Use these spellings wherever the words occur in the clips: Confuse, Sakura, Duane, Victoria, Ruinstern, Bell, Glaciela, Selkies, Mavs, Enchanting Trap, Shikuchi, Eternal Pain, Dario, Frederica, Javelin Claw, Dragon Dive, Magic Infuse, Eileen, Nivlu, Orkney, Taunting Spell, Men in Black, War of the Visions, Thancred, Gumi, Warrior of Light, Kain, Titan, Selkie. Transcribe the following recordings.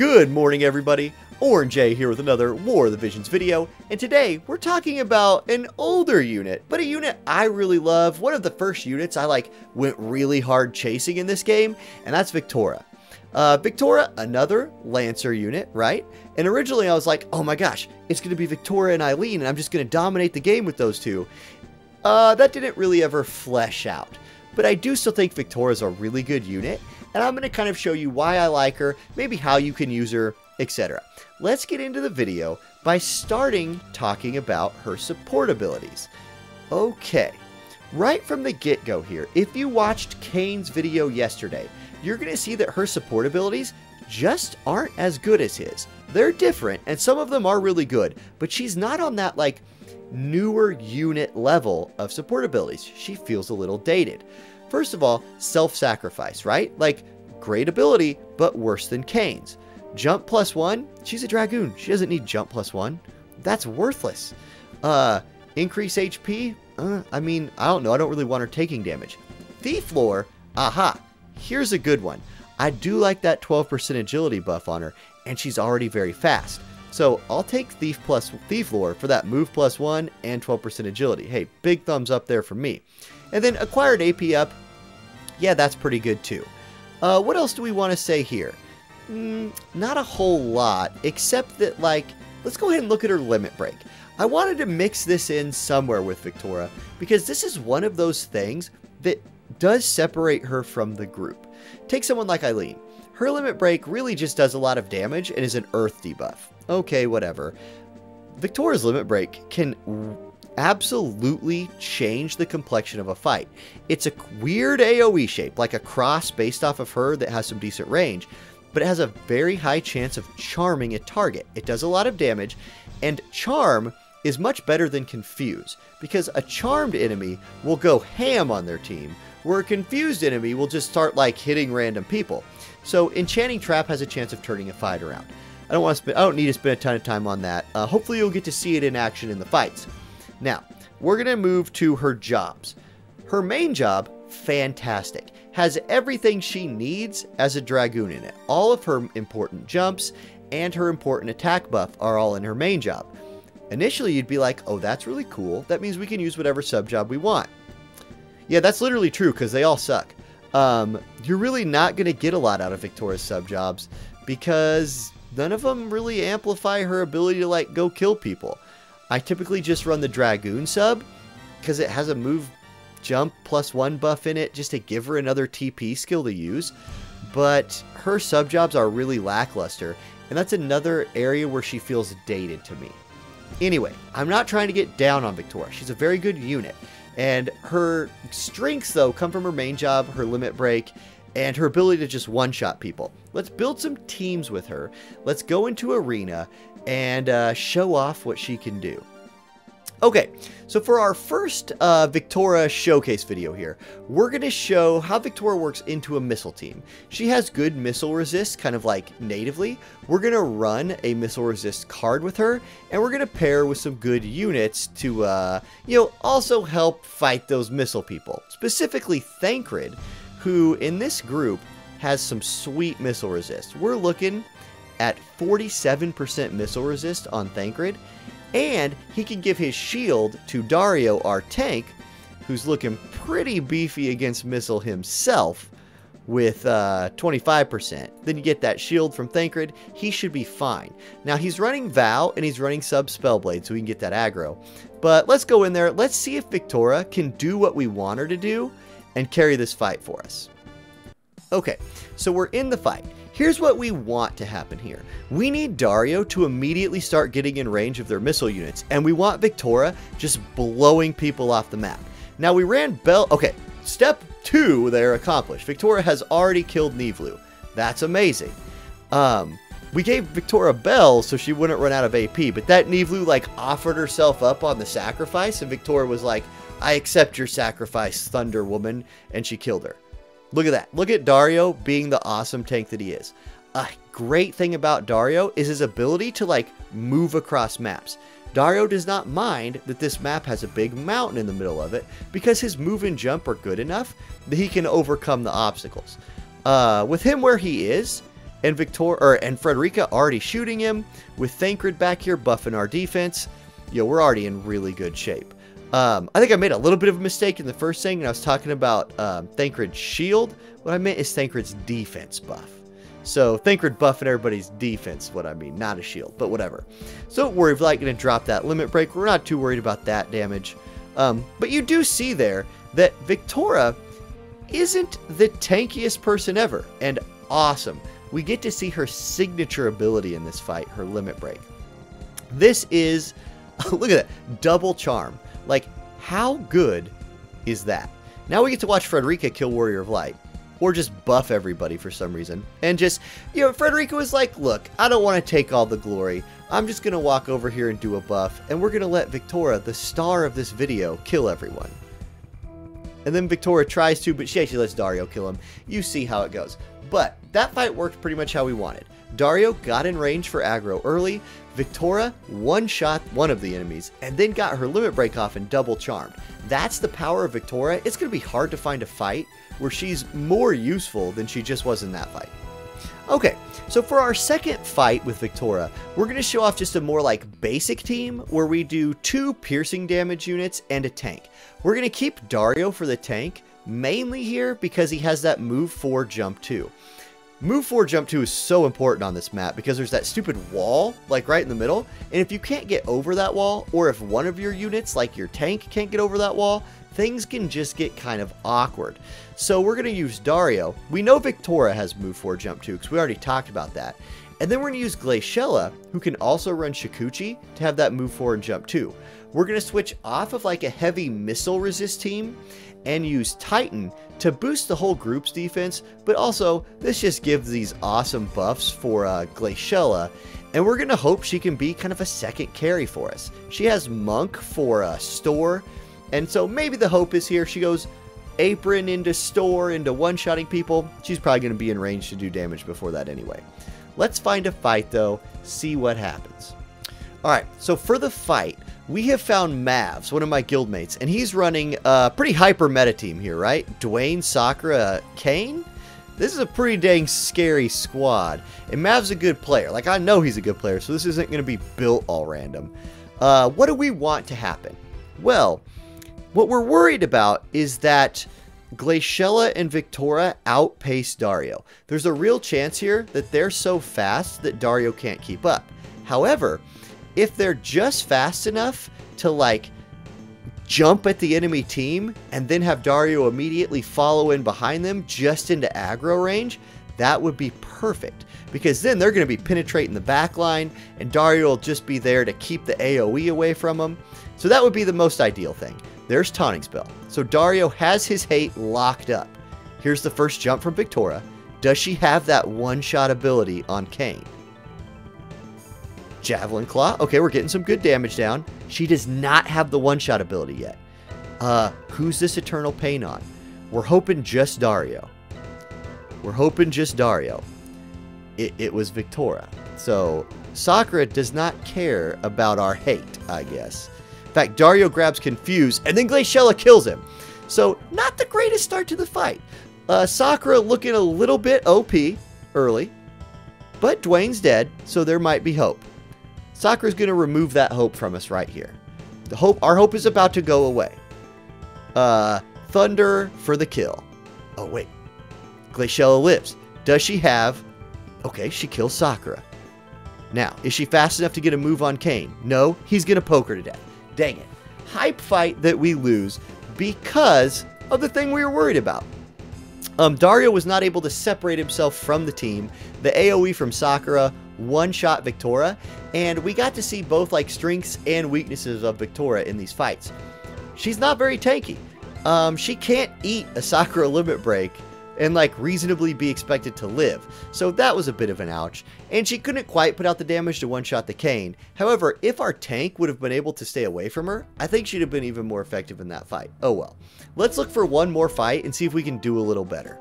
Good morning, everybody. Orange A here with another War of the Visions video, and today we're talking about an older unit, but a unit I really love, one of the first units I went really hard chasing in this game, and that's Victoria. Victoria, another Lancer unit, right? And originally I was like, oh my gosh, it's going to be Victoria and Eileen, and I'm just going to dominate the game with those two. That didn't really ever flesh out, but I do still think Victoria's a really good unit, and I'm going to kind of show you why I like her, maybe how you can use her, etc. Let's get into the video by starting talking about her support abilities. Okay, right from the get-go here, if you watched Kain's video yesterday, you're going to see that her support abilities just aren't as good as his. They're different, and some of them are really good, but she's not on that, newer unit level of support abilities. She feels a little dated. First of all, self-sacrifice, right? Great ability, but worse than Kain's. Jump plus one, she's a Dragoon. She doesn't need jump plus one. That's worthless. Increase HP? I mean, I don't know. I don't really want her taking damage. Thief Lore? Aha. Here's a good one. I do like that 12% agility buff on her, and she's already very fast. So I'll take Thief Lore for that move plus one and 12% agility. Hey, big thumbs up there for me. And then acquired AP up. Yeah, that's pretty good too. What else do we want to say here? Not a whole lot, except that, let's go ahead and look at her limit break. I wanted to mix this in somewhere with Victoria, because this is one of those things that does separate her from the group. Take someone like Eileen. Her limit break really just does a lot of damage and is an earth debuff. Okay, whatever. Victoria's limit break can absolutely change the complexion of a fight. It's a weird AoE shape, like a cross based off of her that has some decent range, but it has a very high chance of charming a target. It does a lot of damage, and charm is much better than confuse, because a charmed enemy will go ham on their team, where a confused enemy will just start hitting random people. So Enchanting Trap has a chance of turning a fight around. I don't need to spend a ton of time on that. Hopefully you'll get to see it in action in the fights. Now, we're going to move to her jobs. Her main job, fantastic. Has everything she needs as a Dragoon in it. All of her important jumps and her important attack buff are all in her main job. Initially, you'd be like, oh, that's really cool. That means we can use whatever sub-job we want. Yeah, that's literally true, because they all suck. You're really not going to get a lot out of Victoria's sub-jobs, because none of them really amplify her ability to, go kill people. I typically just run the Dragoon sub, because it has a move jump plus one buff in it just to give her another TP skill to use, but her sub-jobs are really lackluster, and that's another area where she feels dated to me. Anyway, I'm not trying to get down on Victoria. She's a very good unit, and her strengths, though, come from her main job, her limit break, and her ability to just one-shot people. Let's build some teams with her. Let's go into Arena and show off what she can do. Okay, so for our first Victoria showcase video here, we're going to show how Victoria works into a missile team. She has good missile resist, kind of natively. We're going to run a missile resist card with her, and we're going to pair with some good units to, also help fight those missile people. Specifically Thancred, who in this group has some sweet missile resist. We're looking at 47% missile resist on Thancred. And he can give his shield to Dario, our tank, who's looking pretty beefy against missile himself with 25%. Then you get that shield from Thancred. He should be fine. Now, he's running Vow, and he's running sub Spellblade, so we can get that aggro. But let's go in there. Let's see if Victoria can do what we want her to do and carry this fight for us. Okay, so we're in the fight. Here's what we want to happen here. We need Dario to immediately start getting in range of their missile units, and we want Victoria just blowing people off the map. Now, we ran Bell. Okay, step two there accomplished. Victoria has already killed Nivlu. That's amazing. We gave Victoria Bell so she wouldn't run out of AP, but that Nivlu, offered herself up on the sacrifice, and Victoria was like, I accept your sacrifice, Thunder Woman, and she killed her. Look at that. Look at Dario being the awesome tank that he is. A great thing about Dario is his ability to, move across maps. Dario does not mind that this map has a big mountain in the middle of it, because his move and jump are good enough that he can overcome the obstacles. With him where he is, and Frederica already shooting him, with Thancred back here buffing our defense. Yo, we're already in really good shape. I think I made a little bit of a mistake in the first thing, and I was talking about Thancred's shield. What I meant is Thancred's defense buff. So Thancred buffing everybody's defense is what I mean, not a shield, but whatever. So don't worry if like going to drop that limit break. We're not too worried about that damage. But you do see there that Victoria isn't the tankiest person ever, and awesome. We get to see her signature ability in this fight, her limit break. This is, look at that, double charm. Like, how good is that? Now we get to watch Frederica kill Warrior of Light, or just buff everybody for some reason. And just, you know, Frederica was like, look, I don't want to take all the glory. I'm just going to walk over here and do a buff, and we're going to let Victoria, the star of this video, kill everyone. And then Victoria tries to, but she actually lets Dario kill him. You see how it goes. But that fight worked pretty much how we wanted. Dario got in range for aggro early. Victoria one-shot one of the enemies and then got her limit break off and double charmed. That's the power of Victoria. It's going to be hard to find a fight where she's more useful than she just was in that fight. Okay, so for our second fight with Victoria, we're going to show off just a more like basic team where we do 2 piercing damage units and a tank. We're going to keep Dario for the tank, mainly here because he has that move 4 jump 2. Move 4 jump 2 is so important on this map because there's that stupid wall like right in the middle, and if you can't get over that wall, or if one of your units like your tank can't get over that wall, things can just get kind of awkward. So we're going to use Dario. We know Victoria has move 4 jump 2 because we already talked about that. And then we're going to use Glaciela, who can also run Shikuchi, to have that move 4 and jump 2. We're going to switch off of like a heavy missile resist team and use Titan to boost the whole group's defense, but also this just gives these awesome buffs for Glaciela, and we're going to hope she can be kind of a second carry for us. She has Monk for Store, and so maybe the hope is here she goes Apron into Store into one-shotting people. She's probably going to be in range to do damage before that anyway. Let's find a fight though, see what happens. Alright, so for the fight, we have found Mavs, one of my guildmates, and he's running a pretty hyper meta team here, right? Duane, Sakura, Kain? This is a pretty dang scary squad, and Mavs a good player. Like, I know he's a good player, so this isn't going to be built all random. What do we want to happen? Well, what we're worried about is that Glaciela and Victoria outpace Dario. There's a real chance here that they're so fast that Dario can't keep up. However, if they're just fast enough to like jump at the enemy team and then have Dario immediately follow in behind them just into aggro range, that would be perfect, because then they're going to be penetrating the back line and Dario will just be there to keep the AoE away from them. So that would be the most ideal thing. There's Taunting Spell. So Dario has his hate locked up. Here's the first jump from Victoria. Does she have that one-shot ability on Kain? Javelin Claw. Okay, we're getting some good damage down. She does not have the one-shot ability yet. Who's this Eternal Pain on? We're hoping just Dario. We're hoping just Dario. It was Victoria. So Sakura does not care about our hate, I guess. In fact, Dario grabs Confuse, and then Glaciela kills him. So not the greatest start to the fight. Sakura looking a little bit OP early, but Duane's dead, so there might be hope. Sakura's going to remove that hope from us right here. Our hope is about to go away. Thunder for the kill. Oh, wait. Glaciela lives. Does she have... Okay, she kills Sakura. Now, is she fast enough to get a move on Kain? No, he's going to poke her to death. Dang it. Hype fight that we lose because of the thing we were worried about. Dario was not able to separate himself from the team. The AoE from Sakura one-shot Victoria, and we got to see both like strengths and weaknesses of Victoria in these fights. She's not very tanky. She can't eat a Sakura limit break and like reasonably be expected to live, so that was a bit of an ouch, and she couldn't quite put out the damage to one-shot the Kain. However, if our tank would have been able to stay away from her, I think she'd have been even more effective in that fight. Oh well. Let's look for one more fight and see if we can do a little better.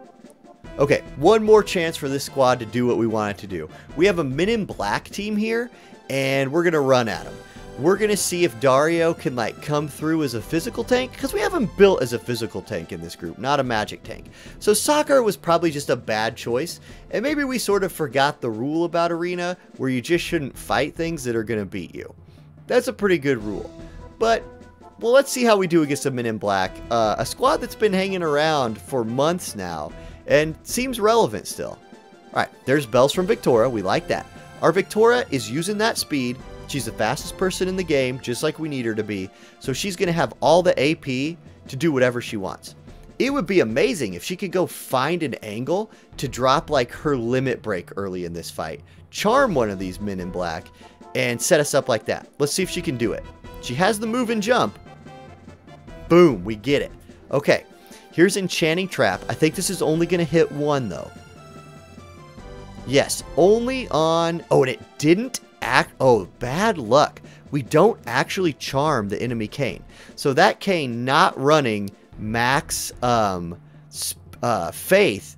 Okay, one more chance for this squad to do what we wanted to do. We have a Men in Black team here, and we're going to run at them. We're going to see if Dario can, like, come through as a physical tank, because we have him built as a physical tank in this group, not a magic tank. So Sakura was probably just a bad choice, and maybe we sort of forgot the rule about Arena, where you just shouldn't fight things that are going to beat you. That's a pretty good rule. But, well, let's see how we do against the Men in Black, a squad that's been hanging around for months now, and seems relevant still. Alright, there's Bells from Victoria, we like that. Our Victoria is using that speed. She's the fastest person in the game, just like we need her to be. So she's going to have all the AP to do whatever she wants. It would be amazing if she could go find an angle to drop like her limit break early in this fight. Charm one of these Men in Black and set us up like that. Let's see if she can do it. She has the move and jump. Boom, we get it. Okay, here's Enchanting Trap. I think this is only going to hit one though. Yes, only on... Oh, and it didn't act... Oh, bad luck. We don't actually charm the enemy Kain. So that Kain not running max faith,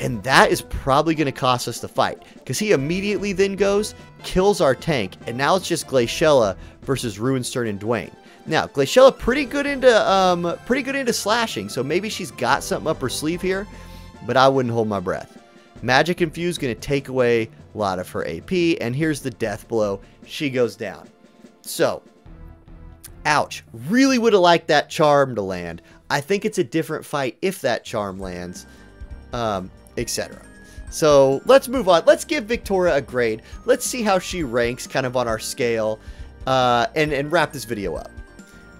and that is probably going to cost us the fight. Because he immediately then goes, kills our tank, and now it's just Glaciela versus Ruinstern and Duane. Now, Glaciela pretty good into slashing, so maybe she's got something up her sleeve here, but I wouldn't hold my breath. Magic Infuse going to take away a lot of her AP, and here's the death blow. She goes down. So, ouch. Really would have liked that charm to land. I think it's a different fight if that charm lands, etc. So, let's move on. Let's give Victoria a grade. Let's see how she ranks kind of on our scale, and wrap this video up.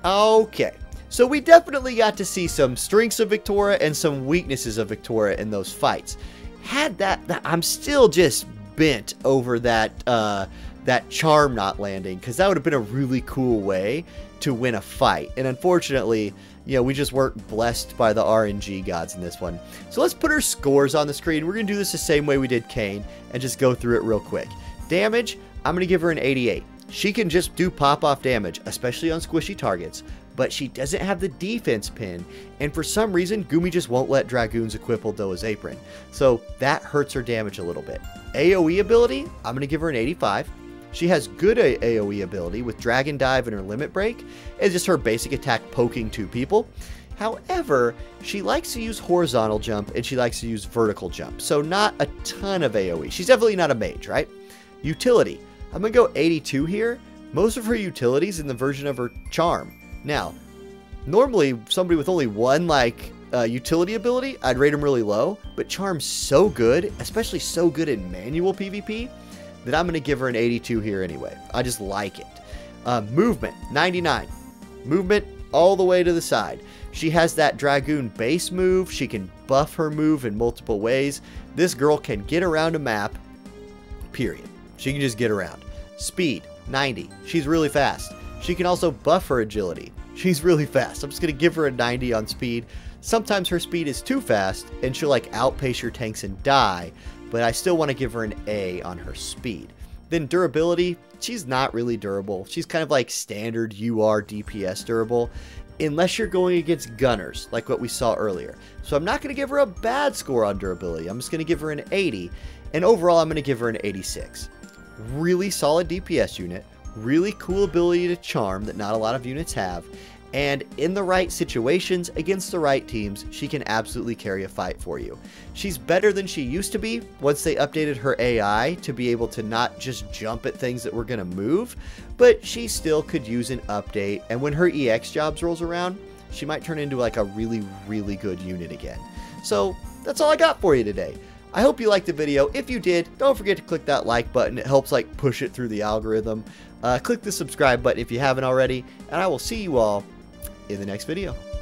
Okay. So we definitely got to see some strengths of Victoria and some weaknesses of Victoria in those fights. Had that I'm still just bent over that charm not landing, because that would have been a really cool way to win a fight. And unfortunately, you know, we just weren't blessed by the RNG gods in this one. So let's put her scores on the screen. We're going to do this the same way we did Kain and just go through it real quick. Damage, I'm going to give her an 88. She can just do pop-off damage, especially on squishy targets, but she doesn't have the defense pin, and for some reason, Gumi just won't let Dragoons equip Aldoa's apron. So that hurts her damage a little bit. AoE ability, I'm going to give her an 85. She has good AoE ability with Dragon Dive and her Limit Break, and just her basic attack poking two people. However, she likes to use horizontal jump, and she likes to use vertical jump, so not a ton of AoE. She's definitely not a mage, right? Utility, I'm going to go 82 here. Most of her utilities in the version of her charm. Now, normally somebody with only one like utility ability, I'd rate them really low, but Charm's so good, especially so good in manual PvP, that I'm going to give her an 82 here anyway. I just like it. Movement, 99. Movement all the way to the side. She has that Dragoon base move. She can buff her move in multiple ways. This girl can get around a map, period. She can just get around. Speed, 90. She's really fast. She can also buff her agility. She's really fast. I'm just going to give her a 90 on speed. Sometimes her speed is too fast and she'll like outpace your tanks and die, but I still want to give her an A on her speed. Then durability, she's not really durable. She's kind of like standard UR DPS durable, unless you're going against gunners, like what we saw earlier. So I'm not going to give her a bad score on durability. I'm just going to give her an 80, and overall I'm going to give her an 86. Really solid DPS unit. Really cool ability to charm that not a lot of units have, and in the right situations against the right teams, she can absolutely carry a fight for you. She's better than she used to be once they updated her AI to be able to not just jump at things that were going to move, but she still could use an update, and when her EX jobs rolls around, she might turn into like a really good unit again. So that's all I got for you today. I hope you liked the video. If you did, don't forget to click that like button. It helps like push it through the algorithm. Click the subscribe button if you haven't already, and I will see you all in the next video.